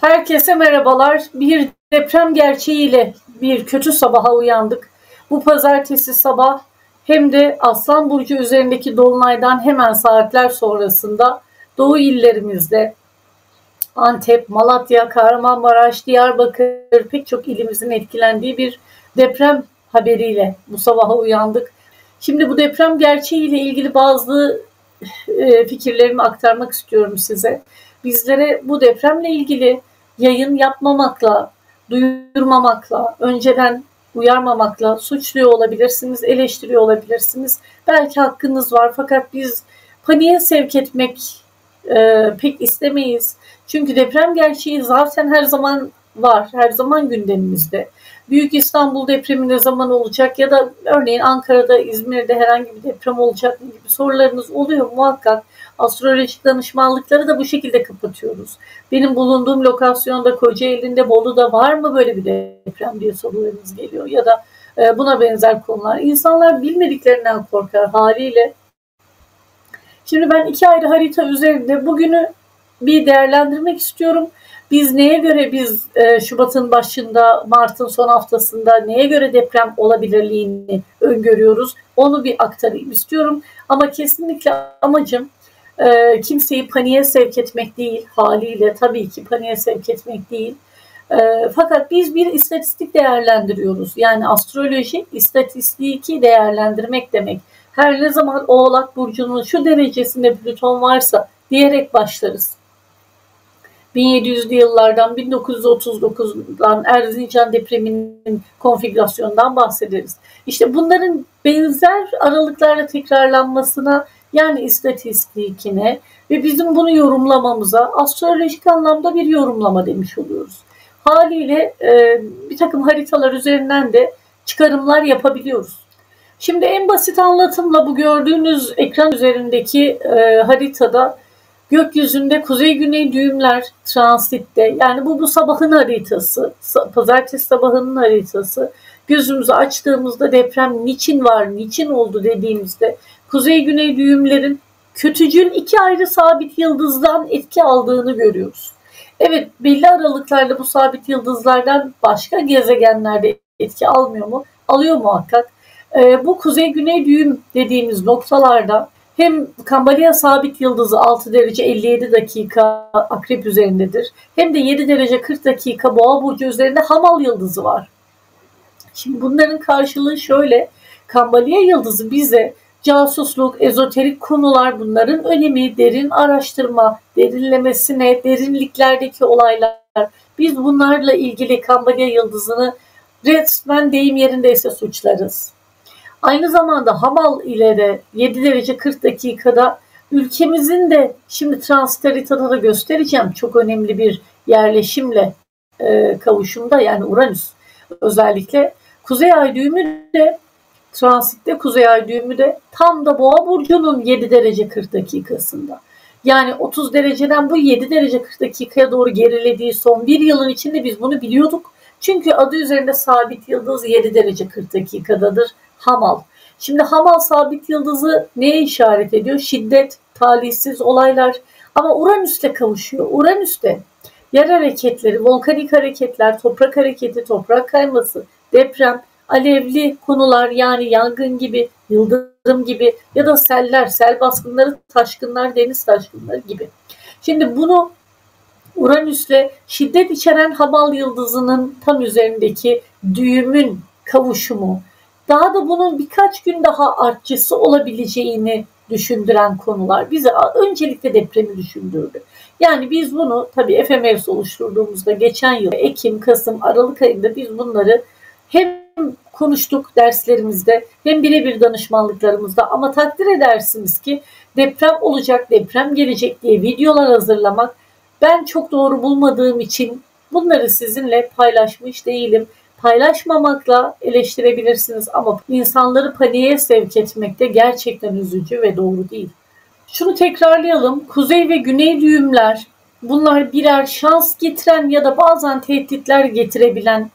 Herkese merhabalar. Bir deprem gerçeğiyle bir kötü sabaha uyandık. Bu pazartesi sabah hem de Aslan Burcu üzerindeki dolunaydan hemen saatler sonrasında doğu illerimizde Antep, Malatya, Kahramanmaraş, Diyarbakır pek çok ilimizin etkilendiği bir deprem haberiyle bu sabaha uyandık. Şimdi bu deprem gerçeğiyle ilgili bazı fikirlerimi aktarmak istiyorum size. Bizlere bu depremle ilgili yayın yapmamakla, duyurmamakla, önceden uyarmamakla suçluyor olabilirsiniz, eleştiriyor olabilirsiniz. Belki hakkınız var fakat biz paniğe sevk etmek pek istemeyiz. Çünkü deprem gerçeği zaten her zaman var, her zaman gündemimizde. Büyük İstanbul depremi ne zaman olacak ya da örneğin Ankara'da, İzmir'de herhangi bir deprem olacak mı gibi sorularınız oluyor muhakkak. Astrolojik danışmanlıkları da bu şekilde kapatıyoruz. Benim bulunduğum lokasyonda, Kocaeli'nde, Bolu'da var mı böyle bir deprem diye sorularınız geliyor. Ya da buna benzer konular. İnsanlar bilmediklerinden korkar haliyle. Şimdi ben iki ayrı harita üzerinde bugünü bir değerlendirmek istiyorum. Biz neye göre, biz Şubat'ın başında, Mart'ın son haftasında neye göre deprem olabilirliğini öngörüyoruz? Onu bir aktarayım istiyorum. Ama kesinlikle amacım kimseyi paniğe sevk etmek değil, haliyle tabii ki paniğe sevk etmek değil. Fakat biz bir istatistik değerlendiriyoruz. Yani astroloji istatistiki değerlendirmek demek. Her ne zaman Oğlak Burcu'nun şu derecesinde Plüton varsa diyerek başlarız. 1700'lü yıllardan, 1939'dan Erzincan depreminin konfigürasyonundan bahsederiz. İşte bunların benzer aralıklarla tekrarlanmasına, yani istatistikine ve bizim bunu yorumlamamıza astrolojik anlamda bir yorumlama demiş oluyoruz. Haliyle bir takım haritalar üzerinden de çıkarımlar yapabiliyoruz. Şimdi en basit anlatımla bu gördüğünüz ekran üzerindeki haritada gökyüzünde kuzey-güney düğümler transitte, yani bu sabahın haritası, pazartesi sabahının haritası. Gözümüzü açtığımızda deprem niçin var, niçin oldu dediğimizde kuzey-güney düğümlerin kötücül iki ayrı sabit yıldızdan etki aldığını görüyoruz. Evet, belli aralıklarla bu sabit yıldızlardan başka gezegenlerde etki almıyor mu? Alıyor muhakkak. Bu kuzey-güney düğüm dediğimiz noktalarda hem Khambalia sabit yıldızı 6 derece 57 dakika Akrep üzerindedir. Hem de 7 derece 40 dakika Boğa Burcu üzerinde Hamal yıldızı var. Şimdi bunların karşılığı şöyle. Khambalia yıldızı bize casusluk, ezoterik konular, bunların önemi, derin araştırma, derinlemesine, derinliklerdeki olaylar. Biz bunlarla ilgili Khambalia yıldızını resmen deyim yerindeyse suçlarız. Aynı zamanda Hamal ile de 7 derece 40 dakikada ülkemizin de, şimdi transit haritada da göstereceğim, çok önemli bir yerleşimle kavuşumda, yani Uranüs özellikle. Kuzey ay düğümü de transitte, kuzey ay düğümü de tam da Boğa Burcu'nun 7 derece 40 dakikasında. Yani 30 dereceden bu 7 derece 40 dakikaya doğru gerilediği son bir yılın içinde biz bunu biliyorduk. Çünkü adı üzerinde sabit yıldız 7 derece 40 dakikadadır. Hamal. Şimdi Hamal sabit yıldızı neye işaret ediyor? Şiddet, talihsiz olaylar. Ama Uranüs'te kavuşuyor. Uranüs'te yer hareketleri, volkanik hareketler, toprak hareketi, toprak kayması, deprem, alevli konular, yani yangın gibi, yıldırım gibi ya da seller, sel baskınları, taşkınlar, deniz taşkınları gibi. Şimdi bunu Uranüs'le şiddet içeren Hamal yıldızının tam üzerindeki düğümün kavuşumu, daha da bunun birkaç gün daha artçısı olabileceğini düşündüren konular bize öncelikle depremi düşündürdü. Yani biz bunu tabii efemeris oluşturduğumuzda geçen yıl Ekim, Kasım, Aralık ayında biz bunları hem konuştuk derslerimizde hem birebir danışmanlıklarımızda, ama takdir edersiniz ki deprem olacak, deprem gelecek diye videolar hazırlamak ben çok doğru bulmadığım için bunları sizinle paylaşmış değilim. Paylaşmamakla eleştirebilirsiniz ama insanları paniğe sevk etmek de gerçekten üzücü ve doğru değil. Şunu tekrarlayalım. Kuzey ve güney düğümler, bunlar birer şans getiren ya da bazen tehditler getirebilen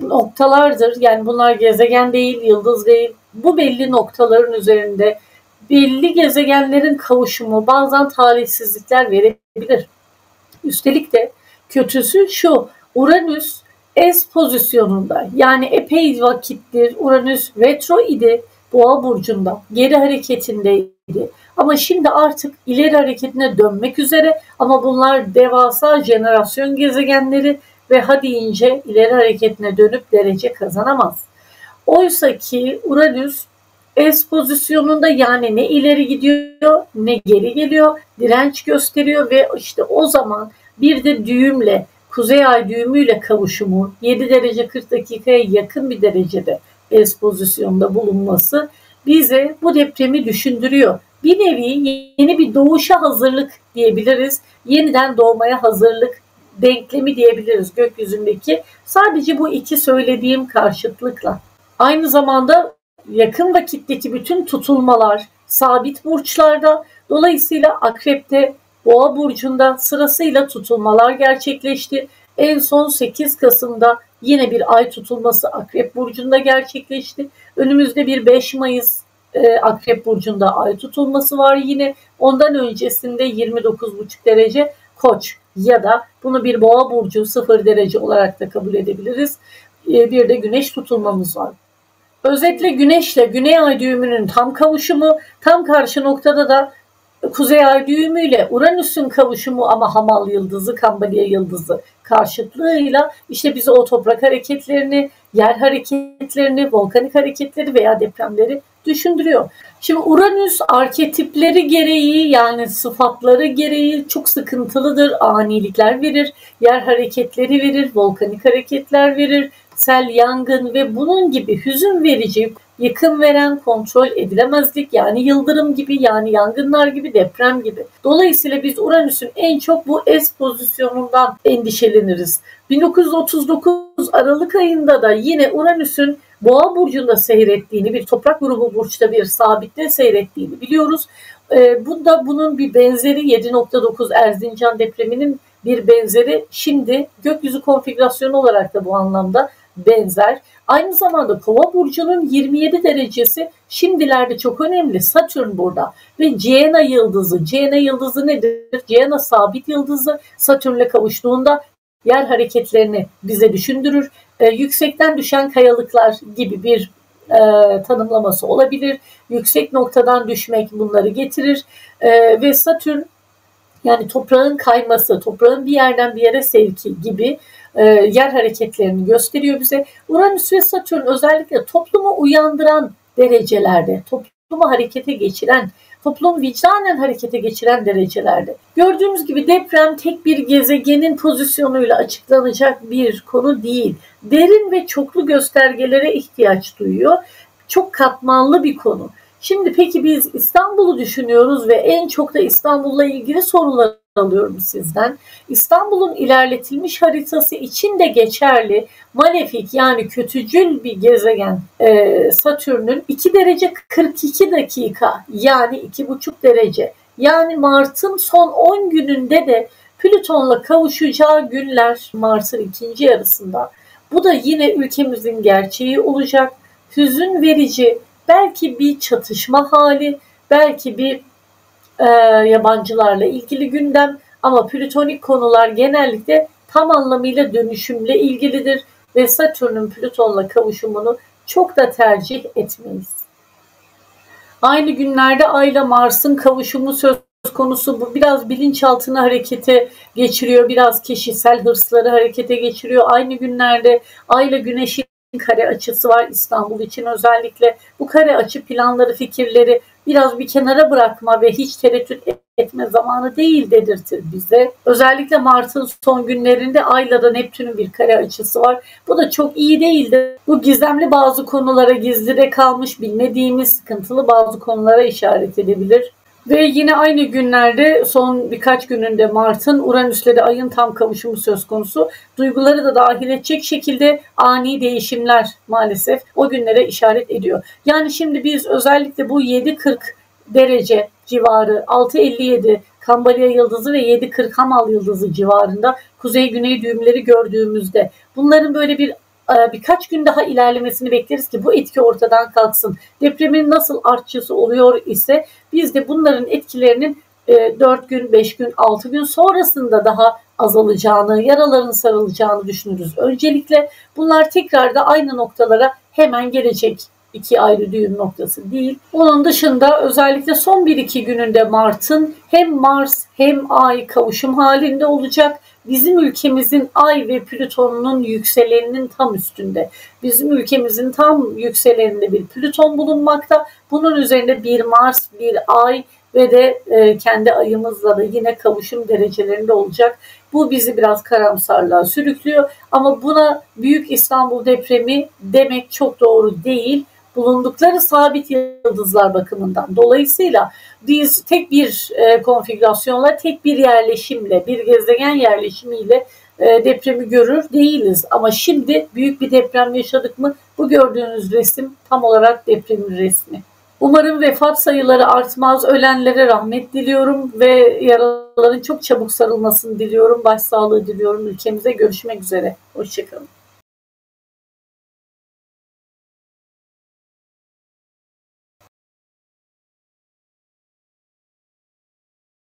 noktalardır. Yani bunlar gezegen değil, yıldız değil. Bu belli noktaların üzerinde belli gezegenlerin kavuşumu bazen talihsizlikler verebilir. Üstelik de kötüsü şu: Uranüs es pozisyonunda, yani epey vakittir Uranüs retro idi Boğa burcunda, geri hareketindeydi. Ama şimdi artık ileri hareketine dönmek üzere, ama bunlar devasa jenerasyon gezegenleri ve ha deyince ileri hareketine dönüp derece kazanamaz. Oysa ki Uranüs es pozisyonunda, yani ne ileri gidiyor ne geri geliyor, direnç gösteriyor ve işte o zaman bir de düğümle, Kuzey Ay düğümüyle kavuşumu 7 derece 40 dakikaya yakın bir derecede es pozisyonda bulunması bize bu depremi düşündürüyor. Bir nevi yeni bir doğuşa hazırlık diyebiliriz. Yeniden doğmaya hazırlık denklemi diyebiliriz gökyüzündeki. Sadece bu iki söylediğim karşıtlıkla. Aynı zamanda yakın vakitteki bütün tutulmalar sabit burçlarda, dolayısıyla Akrep'te, Boğa burcunda sırasıyla tutulmalar gerçekleşti. En son 8 Kasım'da yine bir ay tutulması Akrep burcunda gerçekleşti. Önümüzde bir 5 Mayıs Akrep burcunda ay tutulması var yine. Ondan öncesinde 29,5 derece Koç, ya da bunu bir Boğa burcu 0 derece olarak da kabul edebiliriz. Bir de güneş tutulmamız var. Özetle güneşle Güney Ay düğümünün tam kavuşumu, tam karşı noktada da Kuzey Ay düğümüyle Uranüs'ün kavuşumu, ama Hamal yıldızı, Khambalia yıldızı karşıtlığıyla işte bize o toprak hareketlerini, yer hareketlerini, volkanik hareketleri veya depremleri düşündürüyor. Şimdi Uranüs arketipleri gereği, yani sıfatları gereği çok sıkıntılıdır. Anilikler verir, yer hareketleri verir, volkanik hareketler verir, sel, yangın ve bunun gibi hüzün verici, yıkım veren, kontrol edilemezlik, yani yıldırım gibi, yani yangınlar gibi, deprem gibi. Dolayısıyla biz Uranüs'ün en çok bu es pozisyonundan endişeleniriz. 1939 Aralık ayında da yine Uranüs'ün Boğa burcunda seyrettiğini, bir toprak grubu burçta bir sabitte seyrettiğini biliyoruz. Bunda bunun bir benzeri 7.9 Erzincan depreminin bir benzeri, şimdi gökyüzü konfigürasyonu olarak da bu anlamda benzer. Aynı zamanda Kova burcunun 27 derecesi şimdilerde çok önemli. Satürn burada ve Gienah yıldızı. Gienah yıldızı nedir? Gienah sabit yıldızı, Satürn'le kavuştuğunda yer hareketlerini bize düşündürür. Yüksekten düşen kayalıklar gibi bir tanımlaması olabilir. Yüksek noktadan düşmek bunları getirir. Ve Satürn, yani toprağın kayması, toprağın bir yerden bir yere sevki gibi yer hareketlerini gösteriyor bize. Uranüs ve Satürn özellikle toplumu uyandıran derecelerde, toplumu harekete geçiren, toplum vicdanen harekete geçiren derecelerde. Gördüğünüz gibi deprem tek bir gezegenin pozisyonuyla açıklanacak bir konu değil. Derin ve çoklu göstergelere ihtiyaç duyuyor. Çok katmanlı bir konu. Şimdi peki biz İstanbul'u düşünüyoruz ve en çok da İstanbul'la ilgili sorular alıyorum sizden. İstanbul'un ilerletilmiş haritası için de geçerli. Malefik, yani kötücül bir gezegen Satürn'ün 2 derece 42 dakika, yani 2,5 derece. Yani Mart'ın son 10 gününde de Plüton'la kavuşacağı günler Mart'ın ikinci yarısında. Bu da yine ülkemizin gerçeği olacak. Hüzün verici, belki bir çatışma hali, belki bir yabancılarla ilgili gündem, ama plütonik konular genellikle tam anlamıyla dönüşümle ilgilidir ve Satürn'ün Plüton'la kavuşumunu çok da tercih etmeyiz. Aynı günlerde Ay'la Mars'ın kavuşumu söz konusu. Bu biraz bilinçaltını harekete geçiriyor, biraz kişisel hırsları harekete geçiriyor. Aynı günlerde Ay'la Güneş'in kare açısı var İstanbul için özellikle. Bu kare açı planları, fikirleri biraz bir kenara bırakma ve hiç tereddüt etme zamanı değil dedirtir bize. Özellikle Mart'ın son günlerinde Ay'la da Neptün'ün bir kare açısı var. Bu da çok iyi değildi. Bu gizemli bazı konulara, gizlide kalmış, bilmediğimiz sıkıntılı bazı konulara işaret edebilir. Ve yine aynı günlerde, son birkaç gününde Mart'ın Uranüs'le de Ay'ın tam kavuşumu söz konusu. Duyguları da dahil edecek şekilde ani değişimler maalesef o günlere işaret ediyor. Yani şimdi biz özellikle bu 7.40 derece civarı, 6.57 Khambalia yıldızı ve 7.40 Hamal yıldızı civarında kuzey-güney düğümleri gördüğümüzde bunların böyle birkaç gün daha ilerlemesini bekleriz ki bu etki ortadan kalksın. Depremin nasıl artçısı oluyor ise biz de bunların etkilerinin 4 gün, 5 gün, 6 gün sonrasında daha azalacağını, yaraların sarılacağını düşünürüz. Öncelikle bunlar tekrar da aynı noktalara hemen gelecek. İki ayrı düğüm noktası değil. Onun dışında özellikle son 1-2 gününde Mart'ın hem Mars hem Ay kavuşum halinde olacak. Bizim ülkemizin Ay ve Plüton'un yükseleninin tam üstünde. Bizim ülkemizin tam yükseleninde bir Plüton bulunmakta. Bunun üzerinde bir Mars, bir Ay ve de kendi ayımızla da yine kavuşum derecelerinde olacak. Bu bizi biraz karamsarlığa sürüklüyor. Ama buna Büyük İstanbul Depremi demek çok doğru değil. Bulundukları sabit yıldızlar bakımından. Dolayısıyla biz tek bir konfigürasyonla, tek bir yerleşimle, bir gezegen yerleşimiyle depremi görür değiliz. Ama şimdi büyük bir deprem yaşadık mı? Bu gördüğünüz resim tam olarak depremin resmi. Umarım vefat sayıları artmaz. Ölenlere rahmet diliyorum ve yaraların çok çabuk sarılmasını diliyorum. Başsağlığı diliyorum ülkemize. Görüşmek üzere. Hoşçakalın.